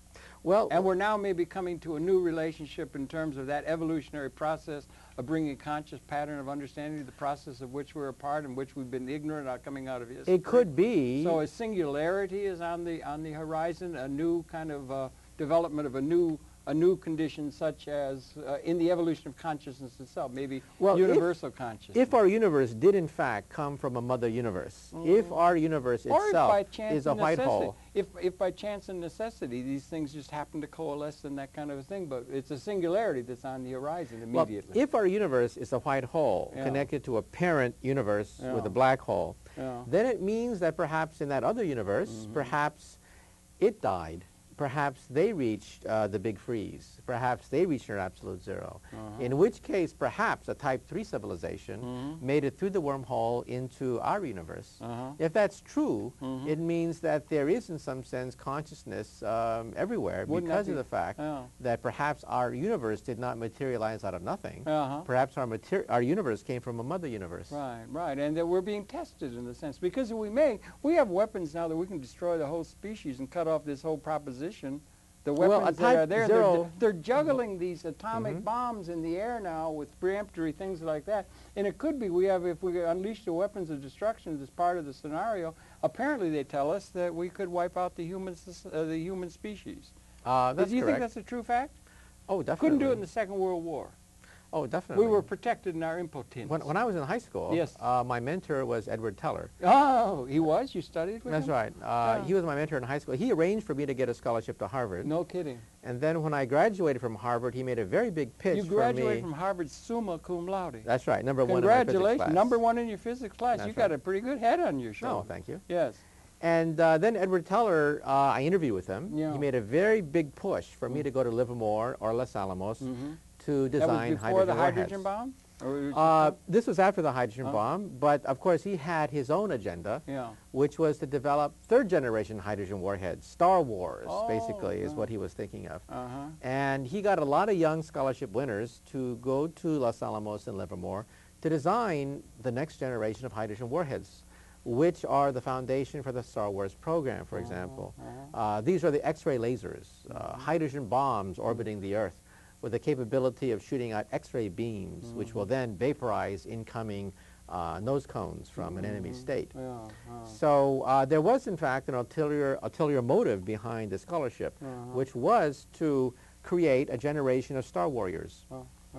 Well, and we're now maybe coming to a new relationship in terms of that evolutionary process of bringing a conscious pattern of understanding, the process of which we're a part and which we've been ignorant of coming out of history. It could be. So a singularity is on the horizon, a new kind of development of a new a new condition such as in the evolution of consciousness itself, maybe universal consciousness. If our universe did in fact come from a mother universe, if our universe itself is a white hole. If by chance and necessity these things just happen to coalesce in that kind of a thing, but it's a singularity that's on the horizon immediately. Well, if our universe is a white hole connected to a parent universe with a black hole, then it means that perhaps in that other universe, perhaps it died. Perhaps they reached the big freeze. Perhaps they reached an absolute zero. In which case, perhaps a type 3 civilization made it through the wormhole into our universe. If that's true, it means that there is, in some sense, consciousness everywhere because of the fact that perhaps our universe did not materialize out of nothing. Perhaps our universe came from a mother universe. Right, right, and that we're being tested in the sense. Because if we have weapons now that we can destroy the whole species and cut off this whole proposition. The weapons that are there, they're juggling these atomic bombs in the air now with preemptory things like that. And it could be if we unleash the weapons of destruction as part of the scenario, apparently they tell us that we could wipe out the human species. That's do you think that's a true fact? Oh, definitely. Couldn't do it in the Second World War. Oh, definitely. We were protected in our impotence. When I was in high school, my mentor was Edward Teller. Oh, he was? You studied with him? That's right. He was my mentor in high school. He arranged for me to get a scholarship to Harvard. No kidding. And then when I graduated from Harvard, he made a very big pitch for me. You graduated from Harvard summa cum laude. That's right. Number 1 in my physics class. Congratulations. Number 1 in your physics class. That's right. Got a pretty good head on your shoulder. No, thank you. Yes. And then Edward Teller, I interviewed with him. Yeah. He made a very big push for me to go to Livermore or Los Alamos. To design hydrogen bomb? This was after the hydrogen bomb, but of course he had his own agenda, which was to develop third-generation hydrogen warheads. Star Wars, basically, is what he was thinking of. And he got a lot of young scholarship winners to go to Los Alamos and Livermore to design the next generation of hydrogen warheads, which are the foundation for the Star Wars program, for example. These are the X-ray lasers, hydrogen bombs orbiting the Earth, with the capability of shooting out X-ray beams, which will then vaporize incoming nose cones from an enemy state. So there was, in fact, an ulterior motive behind the scholarship, which was to create a generation of Star Warriors.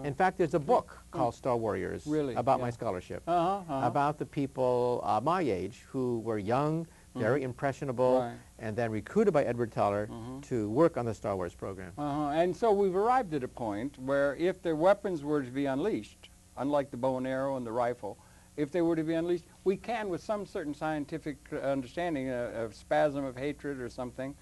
In fact, there's a book called Star Warriors about my scholarship, about the people my age who were young, very impressionable, and then recruited by Edward Teller to work on the Star Wars program. And so we've arrived at a point where if their weapons were to be unleashed, unlike the bow and arrow and the rifle, if they were to be unleashed, we can, with some certain scientific understanding, a spasm of hatred or something,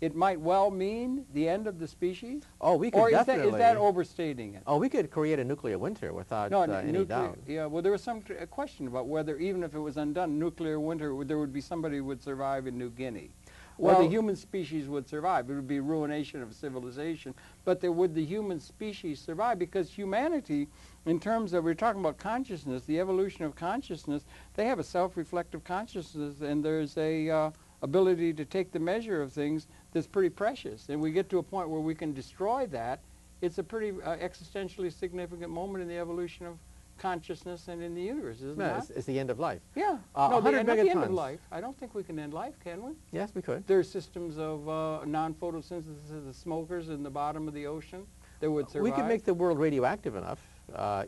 it might well mean the end of the species? Oh, we could definitely. Or is that overstating it? Oh, we could create a nuclear winter without any doubt. Yeah, well, there was some question about whether, even if it was undone, nuclear winter, there would be somebody who would survive in New Guinea. Well, the human species would survive. It would be ruination of civilization. But would the human species survive? Because humanity, in terms of, we're talking about consciousness, the evolution of consciousness, they have a self-reflective consciousness, and there's a ability to take the measure of things that's pretty precious, and we get to a point where we can destroy that. It's a pretty existentially significant moment in the evolution of consciousness and in the universe, isn't it? It's the end of life. Yeah. No, the end of life. I don't think we can end life, can we? Yes, we could. There are systems of non-photosynthesis of the smokers in the bottom of the ocean that would survive. We could make the world radioactive enough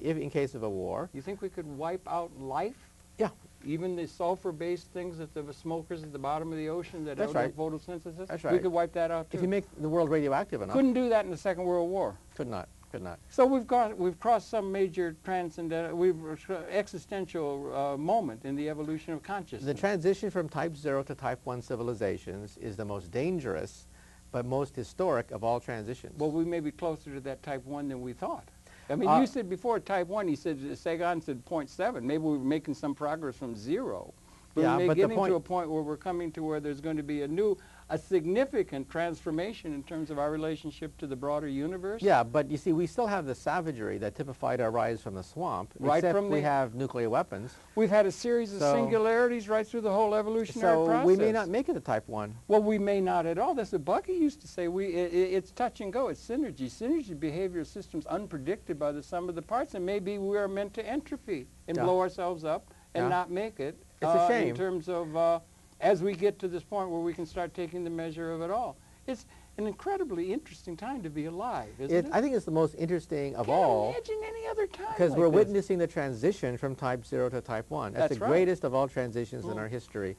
if in case of a war. You think we could wipe out life? Yeah. Even the sulfur-based things that the smokers at the bottom of the ocean that don't have photosynthesis, we could wipe that out too. If you make the world radioactive enough. Couldn't do that in the Second World War. Could not. Could not. So we've crossed some major transcendental, existential moment in the evolution of consciousness. The transition from Type 0 to Type 1 civilizations is the most dangerous, but most historic of all transitions. Well, we may be closer to that Type 1 than we thought. I mean, you said before Type 1, Sagan said 0.7. Maybe we're making some progress from 0. But we're getting to a point where we're coming to where there's going to be a significant transformation in terms of our relationship to the broader universe. Yeah, but you see, we still have the savagery that typified our rise from the swamp, except we have nuclear weapons. We've had a series of singularities right through the whole evolutionary process. So we may not make it to Type 1. Well, we may not at all. That's what Bucky used to say. It's touch and go. It's synergy. Synergy behavior systems unpredicted by the sum of the parts, and maybe we are meant to entropy and blow ourselves up and not make it. It's a shame. In terms of, as we get to this point where we can start taking the measure of it all. an incredibly interesting time to be alive, isn't it? I think it's the most interesting of all. Can't imagine any other time. Because we're witnessing the transition from type 0 to type 1. That's the greatest of all transitions in our history.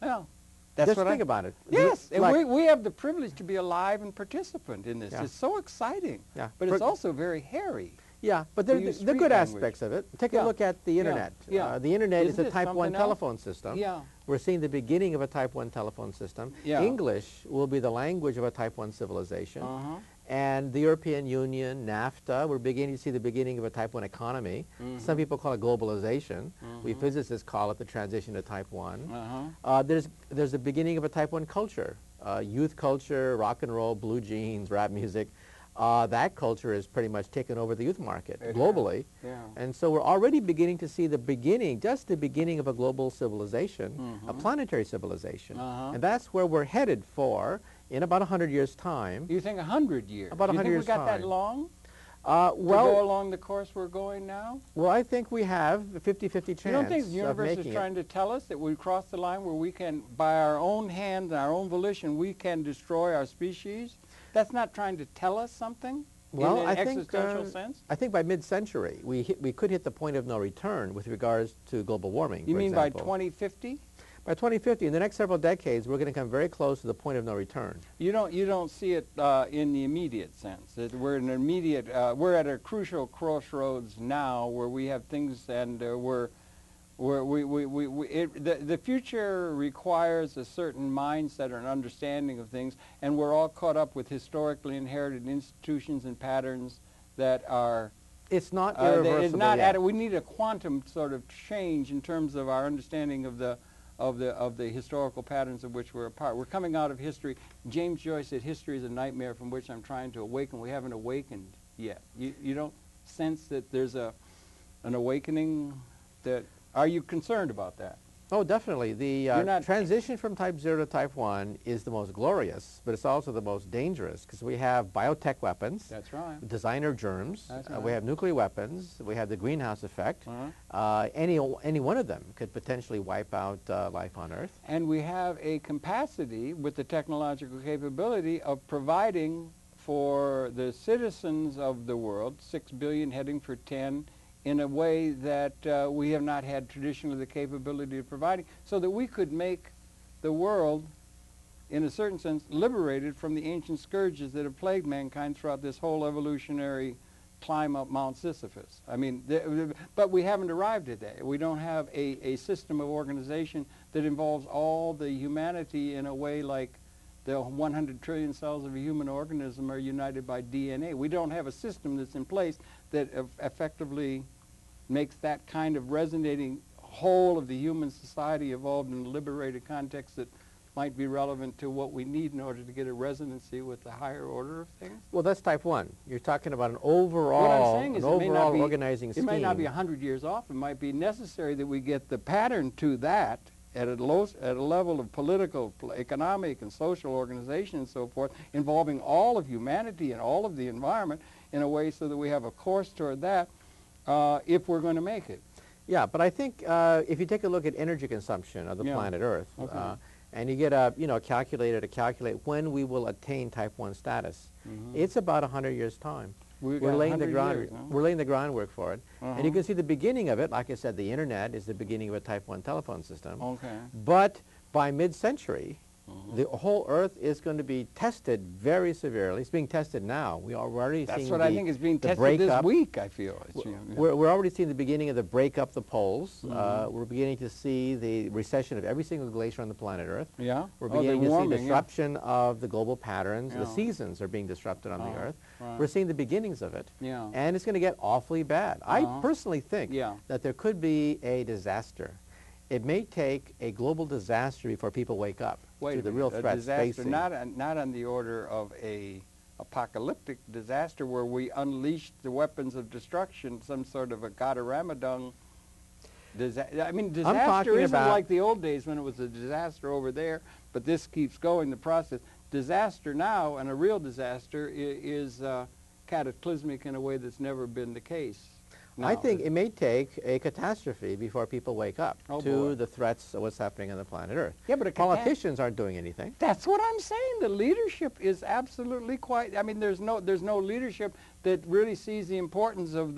Well, that's just think about it. Yes, and like we have the privilege to be alive and participant in this. Yeah. It's so exciting, yeah. But it's also very hairy. Yeah, but there are good aspects of it. Take a look at the Internet. Yeah. The Internet is a type 1 telephone system. Yeah. We're seeing the beginning of a type 1 telephone system. Yeah. English will be the language of a type 1 civilization. Uh-huh. And the European Union, NAFTA, we're beginning to see the beginning of a type 1 economy. Mm-hmm. Some people call it globalization. Mm-hmm. We physicists call it the transition to type 1. Uh-huh. There's the beginning of a type 1 culture. Youth culture, rock and roll, blue jeans, rap music. That culture has pretty much taken over the youth market globally. Yeah. And so we're already beginning to see the beginning, just the beginning of a global civilization, a planetary civilization. And that's where we're headed for in about 100 years' time. You think 100 years? About 100 years' time. Do you think we got that long? To go along the course we're going now? Well, I think we have a 50-50 chance. You don't think the universe is trying to tell us that we cross the line where we can, by our own hands and our own volition, we can destroy our species? That's not trying to tell us something in an existential sense? I think by mid-century, we could hit the point of no return with regards to global warming. You mean by 2050? By 2050, in the next several decades, we're going to come very close to the point of no return. You don't see it in the immediate sense. We're at a crucial crossroads now where we have things and the future requires a certain mindset or an understanding of things, and we're all caught up with historically inherited institutions and patterns that are... It's not irreversible yet. We need a quantum sort of change in terms of our understanding of the historical patterns of which we're a part. We're coming out of history. James Joyce said, "History is a nightmare from which I'm trying to awaken." We haven't awakened yet. You don't sense that there's an awakening that... Are you concerned about that? Oh, definitely. The transition from type 0 to type 1 is the most glorious, but it's also the most dangerous because we have biotech weapons. That's right. Designer germs. That's right. We have nuclear weapons. We have the greenhouse effect. Any one of them could potentially wipe out life on Earth. And we have a capacity with the technological capability of providing for the citizens of the world, 6 billion heading for 10, in a way that we have not had traditionally the capability of providing, so that we could make the world, in a certain sense, liberated from the ancient scourges that have plagued mankind throughout this whole evolutionary climb up Mount Sisyphus. I mean, but we haven't arrived at that. We don't have a system of organization that involves all the humanity in a way like the 100 trillion cells of a human organism are united by DNA. We don't have a system that's in place that effectively makes that kind of resonating whole of the human society evolved in a liberated context that might be relevant to what we need in order to get a resonancy with the higher order of things? Well, that's type 1. You're talking about an overall, organizing scheme. It may not be 100 years off. It might be necessary that we get the pattern to that at a level of political, economic, and social organization and so forth, involving all of humanity and all of the environment in a way so that we have a course toward that if we're going to make it. Yeah, but I think if you take a look at energy consumption of the planet Earth, and you get a calculator to calculate when we will attain type 1 status, it's about 100 years' time. We're laying the groundwork for it. And you can see the beginning of it. Like I said, the Internet is the beginning of a type 1 telephone system. But by mid-century, the whole Earth is going to be tested very severely. It's being tested now. We are already seeing I think is being tested this week, I feel. We're already seeing the beginning of the break up the poles. We're beginning to see the recession of every single glacier on the planet Earth. We're beginning to see disruption of the global patterns. The seasons are being disrupted on the Earth. We're seeing the beginnings of it. And it's going to get awfully bad. I personally think that there could be a disaster. It may take a global disaster before people wake up to the real threats facing. Not on the order of a apocalyptic disaster where we unleashed the weapons of destruction, some sort of a Gadaramidung disaster. I mean, disaster isn't like the old days when it was a disaster over there, but this keeps going, the process. Disaster now, and a real disaster, is cataclysmic in a way that's never been the case. No. I think it may take a catastrophe before people wake up to the threats of what's happening on the planet Earth. Yeah, but politicians aren't doing anything. That's what I'm saying. The leadership is absolutely quite. I mean, there's no leadership that really sees the importance of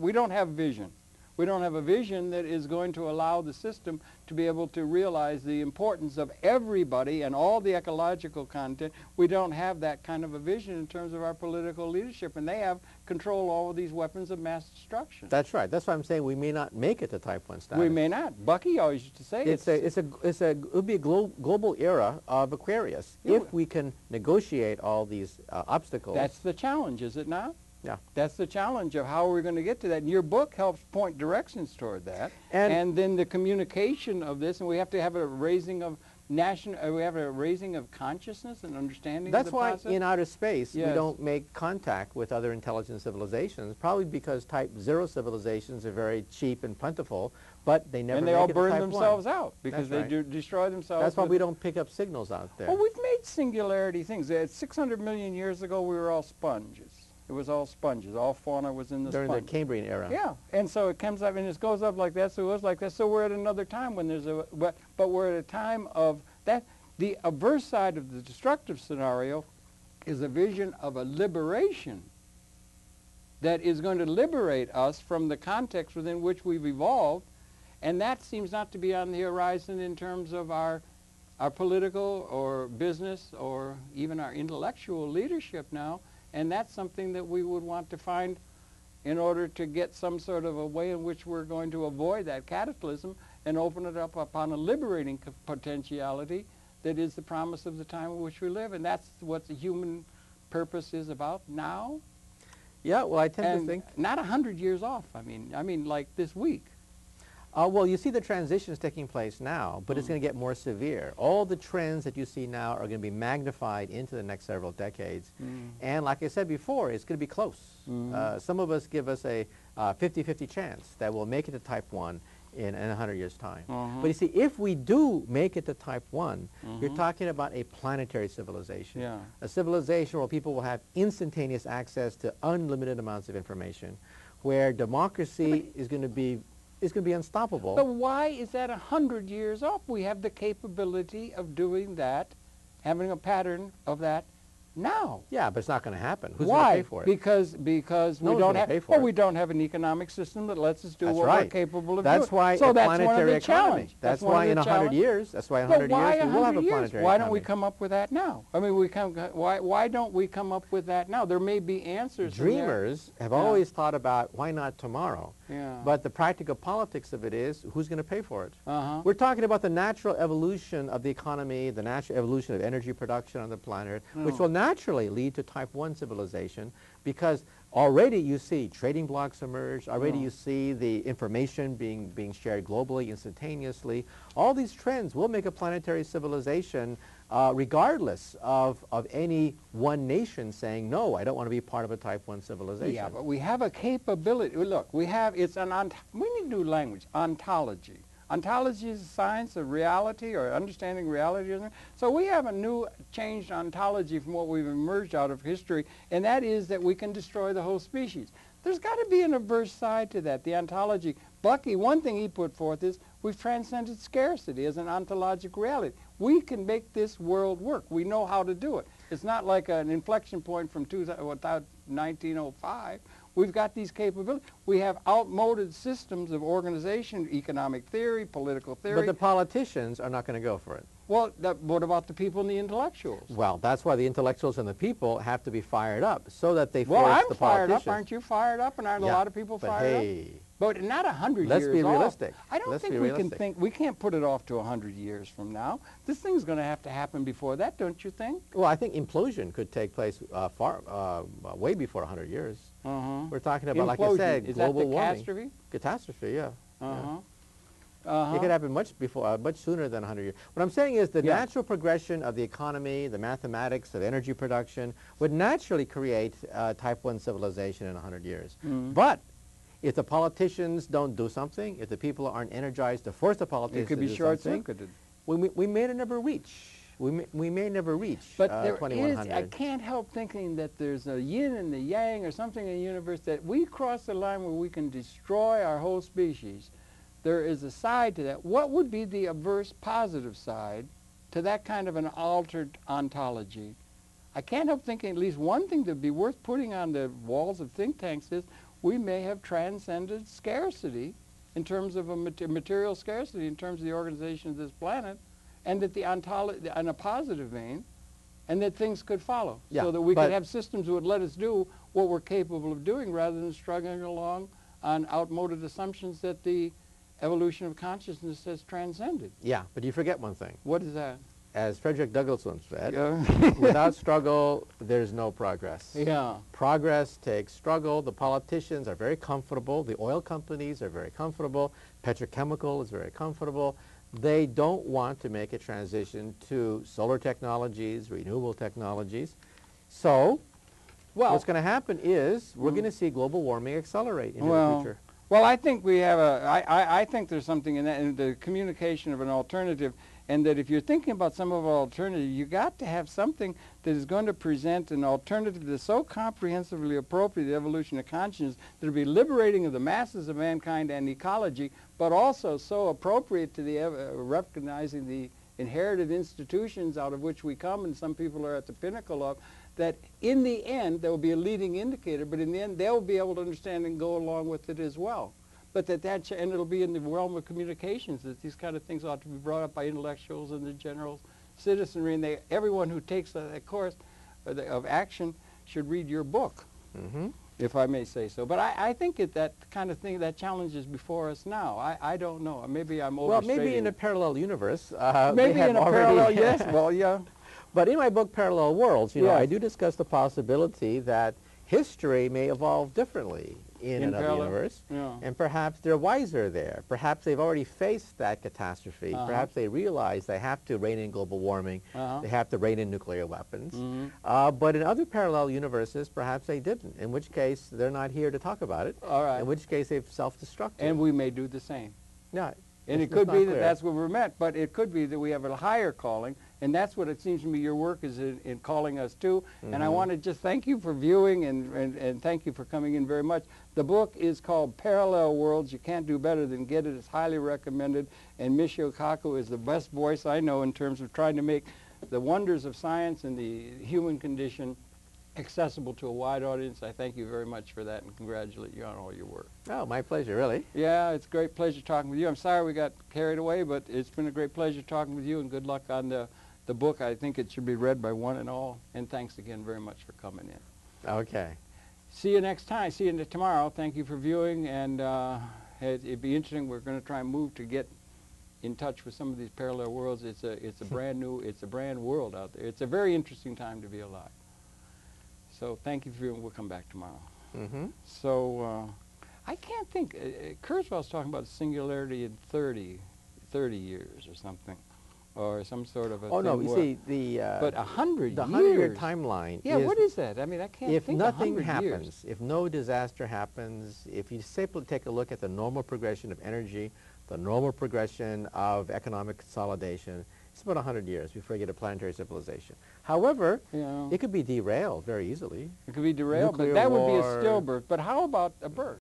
we don't have vision. We don't have a vision that is going to allow the system to be able to realize the importance of everybody and all the ecological content. We don't have that kind of a vision in terms of our political leadership, and they have control over these weapons of mass destruction. That's right. That's why I'm saying we may not make it to type 1 status. We may not. Bucky always used to say it would be a global era of Aquarius if we can negotiate all these obstacles. That's the challenge, is it not? Yeah. That's the challenge of how we're going to get to that. And your book helps point directions toward that. And then the communication of this, and we have to have a raising of we have a raising of consciousness and understanding of the process. That's why in outer space we don't make contact with other intelligent civilizations, probably because type 0 civilizations are very cheap and plentiful, but they never make it to type 1. And they all burn themselves out because they do destroy themselves. That's why we don't pick up signals out there. Well, we've made singularity things. 600 million years ago we were all sponges. It was all sponges. All fauna was in the sponge. During the Cambrian era. Yeah, and so it comes up and it goes up like that. So it was like that. So we're at another time when there's a but we're at a time of that. The adverse side of the destructive scenario is a vision of a liberation that is going to liberate us from the context within which we've evolved, and that seems not to be on the horizon in terms of our political or business or even our intellectual leadership now. And that's something that we would want to find in order to get some sort of a way in which we're going to avoid that cataclysm and open it up upon a liberating potentiality that is the promise of the time in which we live. And that's what the human purpose is about now. Yeah, well, I tend to think... Not 100 years off, I mean like this week. Well, you see the transitions taking place now, but it's going to get more severe. All the trends that you see now are going to be magnified into the next several decades. And like I said before, it's going to be close. Some of us give us a 50-50 chance that we'll make it to type 1 in 100 years' time. But you see, if we do make it to type 1, you're talking about a planetary civilization, a civilization where people will have instantaneous access to unlimited amounts of information, where democracy is going to be unstoppable. But why is that 100 years off? We have the capability of doing that, having a pattern of that now. Yeah, but it's not going to happen. Who's going to pay for it? Because we don't have we don't have an economic system that lets us do what we're capable of doing. That's why a planetary economy. That's why in 100 years, we will have a planetary economy. Why don't we come up with that now? I mean, why don't we come up with that now? There may be answers. Dreamers have always thought about why not tomorrow? Yeah. But the practical politics of it is, who's going to pay for it? We're talking about the natural evolution of the economy, the natural evolution of energy production on the planet, which will naturally lead to type 1 civilization, because already you see trading blocks emerge, already you see the information being shared globally, instantaneously. All these trends will make a planetary civilization regardless of any one nation saying, no, I don't want to be part of a type 1 civilization. Yeah, but we have a capability. Look, we have, we need new language, ontology. Ontology is the science of reality or understanding reality. So we have a new changed ontology from what we've emerged out of history, and that is that we can destroy the whole species. There's got to be an adverse side to that, the ontology. Bucky, one thing he put forth is we've transcended scarcity as an ontologic reality. We can make this world work. We know how to do it. It's not like an inflection point from 1905. We've got these capabilities. We have outmoded systems of organization, economic theory, political theory. But the politicians are not going to go for it. Well, what about the people and the intellectuals? Well, that's why the intellectuals and the people have to be fired up so that they force the politicians. Well, I'm fired up. Aren't you fired up? And aren't a lot of people fired up? But not 100 years off. Let's be realistic. I don't think we can think, we can't put it off to 100 years from now. This thing's going to happen before that, don't you think? Well, I think implosion could take place way before 100 years. We're talking about, implosion. Like I said, is global warming. Catastrophe? Catastrophe, yeah. It could happen much sooner than 100 years. What I'm saying is the natural progression of the economy, the mathematics of energy production, would naturally create type 1 civilization in 100 years. But if the politicians don't do something, if the people aren't energized to force the politicians to do something, it could be short-circuited. We may never reach we may never reach 2100. But I can't help thinking that there's a yin and the yang or something in the universe that we cross the line where we can destroy our whole species. There is a side to that. What would be the adverse positive side to that kind of an altered ontology? I can't help thinking at least one thing that would be worth putting on the walls of think tanks is we may have transcended scarcity in terms of a material scarcity in terms of the organization of this planet, and that the ontology, in a positive vein, and that things could follow. Yeah, so that we could have systems that would let us do what we're capable of doing rather than struggling along on outmoded assumptions that the evolution of consciousness has transcended. Yeah, but you forget one thing. What is that? As Frederick Douglass once said, without struggle, there's no progress. Yeah. Progress takes struggle. The politicians are very comfortable. The oil companies are very comfortable. Petrochemical is very comfortable. They don't want to make a transition to solar technologies, renewable technologies. So what's going to happen is we're going to see global warming accelerate into the future. Well, I think we have a, I think there's something in that, in the communication of an alternative. And that if you're thinking about some of our alternative, you got to have something that is going to present an alternative that's so comprehensively appropriate to the evolution of consciousness that will be liberating of the masses of mankind and ecology, but also so appropriate to the recognizing the inherited institutions out of which we come and some people are at the pinnacle of, that in the end there will be a leading indicator, but in the end they'll be able to understand and go along with it as well. But that and it'll be in the realm of communications that these kind of things ought to be brought up by intellectuals and the general citizenry, and everyone who takes that course of action should read your book, if I may say so. But I think that kind of thing, that challenge is before us now. I don't know. Maybe I'm overstating. Well, maybe in a parallel universe. Maybe in a parallel, yes. Well, yeah. But in my book, Parallel Worlds, you know, I do discuss the possibility that history may evolve differently in another universe, and perhaps they're wiser there. Perhaps they've already faced that catastrophe. Perhaps they realize they have to rein in global warming, they have to rein in nuclear weapons. But in other parallel universes, perhaps they didn't, in which case they're not here to talk about it, in which case they've self-destructed. And we may do the same. Yeah, and it could be that that's what we're meant, but it could be that we have a higher calling, and that's what it seems to me your work is in calling us to. And I want to just thank you for viewing and thank you for coming in very much. The book is called Parallel Worlds. You can't do better than get it. It's highly recommended. And Michio Kaku is the best voice I know in terms of trying to make the wonders of science and the human condition accessible to a wide audience. I thank you very much for that and congratulate you on all your work. Oh, my pleasure, really. Yeah, it's a great pleasure talking with you. I'm sorry we got carried away, but it's been a great pleasure talking with you, and good luck on the book. I think it should be read by one and all, and thanks again very much for coming in. Okay. See you next time. See you tomorrow. Thank you for viewing, and it'd be interesting. We're going to try and move to get in touch with some of these parallel worlds. It's a brand new, it's a brand world out there. It's a very interesting time to be alive. So thank you for viewing. We'll come back tomorrow. So I can't think. Kurzweil's talking about singularity in 30 years or something, or some sort of a thing. No, you see, the... but 100 years. The 100-year timeline. Yeah, what is that? I mean, I can't think of 100 years. If nothing happens, if no disaster happens, if you simply take a look at the normal progression of energy, the normal progression of economic consolidation, it's about 100 years before you get a planetary civilization. However, it could be derailed very easily. It could be derailed, but that would be a stillbirth. But how about a birth?